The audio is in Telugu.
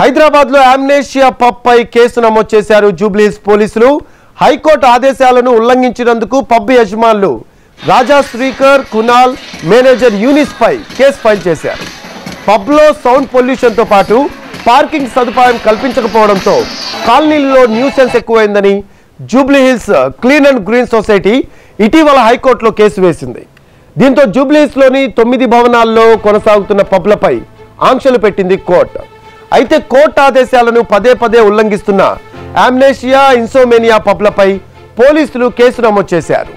హైదరాబాద్ లో అమ్నేషియా పబ్ పై కేసు నమోదు చేశారు జూబ్లీ హిల్స్ పోలీసులు। హైకోర్టు ఆదేశాలను ఉల్లంఘించినందుకు పబ్ యజమానులు రాజా శ్రీకర్, కునాల్, మేనేజర్ యూనిస్ పై కేసు ఫైల్ చేశారు। పబ్ లో సౌండ్ పొల్యూషన్ తో పాటు పార్కింగ్ సదుపాయం కల్పించకపోవడంతో కాలనీలో న్యూసెన్స్ ఎక్కువైందని Jubilee Hills clean and green society ఇటీవల హైకోర్టులో కేసు వేసింది। దీంతో జూబ్లీ హిల్స్ లోని 9 భవనాల్లో కొనసాగుతున్న పబ్లపై ఆంక్షలు పెట్టింది కోర్టు। అయితే కోర్టు ఆదేశాలను పదే పదే ఉల్లంఘిస్తున్న అమ్నేషియా, ఇన్సోమేనియా పబ్లపై పోలీసులు కేసు నమోదు చేశారు।